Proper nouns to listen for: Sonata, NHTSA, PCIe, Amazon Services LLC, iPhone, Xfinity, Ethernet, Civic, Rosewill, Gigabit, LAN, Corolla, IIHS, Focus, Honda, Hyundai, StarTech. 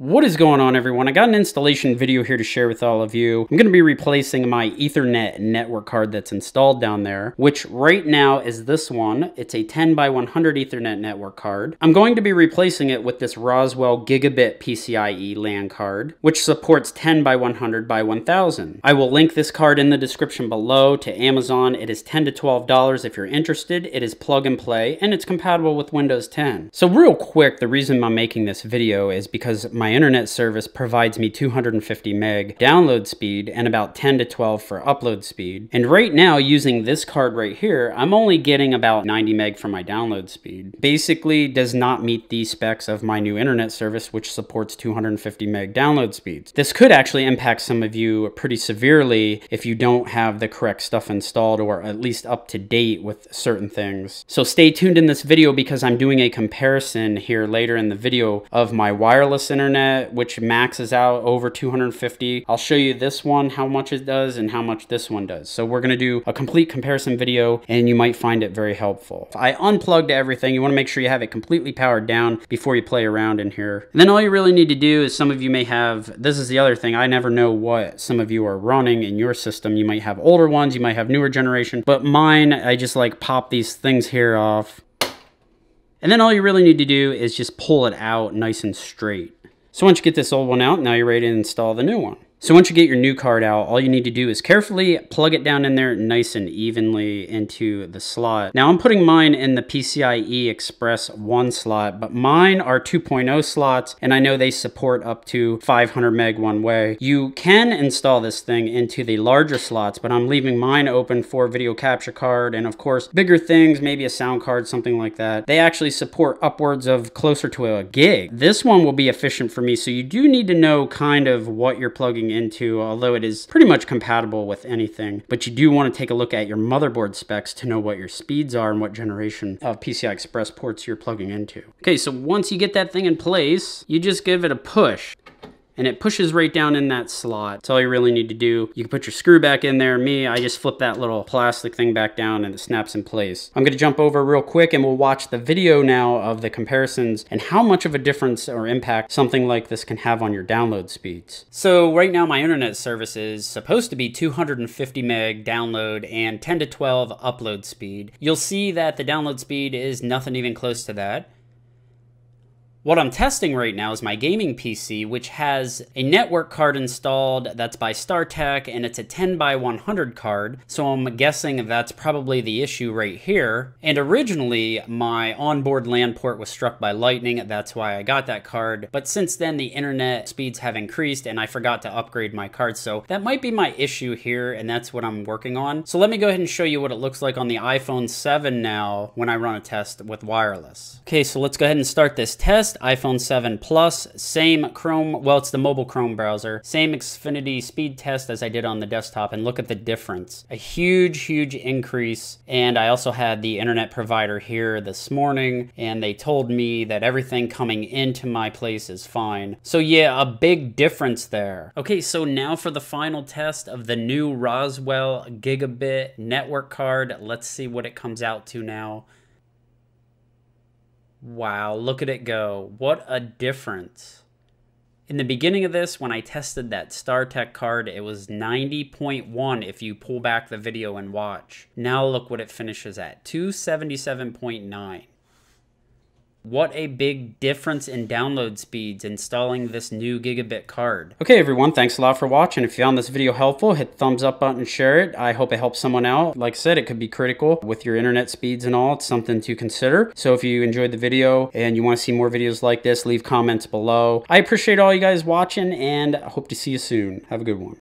What is going on, everyone? I got an installation video here to share with all of you. I'm going to be replacing my Ethernet network card that's installed down there, which right now is this one. It's a 10 by 100 Ethernet network card. I'm going to be replacing it with this Rosewill Gigabit PCIe LAN card, which supports 10 by 100 by 1000. I will link this card in the description below to Amazon. It is $10 to $12 if you're interested. It is plug and play, and it's compatible with Windows 10. So real quick, the reason I'm making this video is because my internet service provides me 250 meg download speed and about 10 to 12 for upload speed. And right now, using this card right here, I'm only getting about 90 meg for my download speed. Basically does not meet the specs of my new internet service, which supports 250 meg download speeds. This could actually impact some of you pretty severely if you don't have the correct stuff installed or at least up to date with certain things. So stay tuned in this video because I'm doing a comparison here later in the video of my wireless internet, which maxes out over 250. I'll show you this one, how much it does and how much this one does. So we're gonna do a complete comparison video and you might find it very helpful. I unplugged everything. You wanna make sure you have it completely powered down before you play around in here. And then all you really need to do is, some of you may have, this is the other thing, I never know what some of you are running in your system. You might have older ones, you might have newer generation, but mine, I just like pop these things here off. And then all you really need to do is just pull it out nice and straight. So once you get this old one out, now you're ready to install the new one. So once you get your new card out, all you need to do is carefully plug it down in there nice and evenly into the slot. Now I'm putting mine in the PCIe Express 1 slot, but mine are 2.0 slots, and I know they support up to 500 meg one way. You can install this thing into the larger slots, but I'm leaving mine open for video capture card and of course bigger things, maybe a sound card, something like that. They actually support upwards of closer to a gig. This one will be efficient for me, so you do need to know kind of what you're plugging into, although it is pretty much compatible with anything. But you do want to take a look at your motherboard specs to know what your speeds are and what generation of PCI Express ports you're plugging into. Okay, so once you get that thing in place, you just give it a push and it pushes right down in that slot. That's all you really need to do. You can put your screw back in there. Me, I just flip that little plastic thing back down and it snaps in place. I'm gonna jump over real quick and we'll watch the video now of the comparisons and how much of a difference or impact something like this can have on your download speeds. So right now my internet service is supposed to be 250 meg download and 10 to 12 upload speed. You'll see that the download speed is nothing even close to that. What I'm testing right now is my gaming PC, which has a network card installed that's by StarTech, and it's a 10 by 100 card, so I'm guessing that's probably the issue right here. And originally, my onboard LAN port was struck by lightning, that's why I got that card, but since then the internet speeds have increased and I forgot to upgrade my card, so that might be my issue here, and that's what I'm working on. So let me go ahead and show you what it looks like on the iPhone 7 now when I run a test with wireless. Okay, so let's go ahead and start this test. iPhone 7 Plus, same Chrome, well, it's the mobile Chrome browser, same Xfinity speed test as I did on the desktop, and look at the difference. A huge, huge increase. And I also had the internet provider here this morning, and they told me that everything coming into my place is fine. So yeah, a big difference there. Okay, so now for the final test of the new Rosewill Gigabit network card. Let's see what it comes out to now. Wow, look at it go. What a difference. In the beginning of this, when I tested that StarTech card, it was 90.1 if you pull back the video and watch. Now look what it finishes at, 277.9. What a big difference in download speeds installing this new Gigabit card. Okay everyone, thanks a lot for watching. If you found this video helpful, hit the thumbs up button and share it. I hope it helps someone out. Like I said, it could be critical with your internet speeds and all. It's something to consider. So if you enjoyed the video and you want to see more videos like this, leave comments below. I appreciate all you guys watching and I hope to see you soon. Have a good one.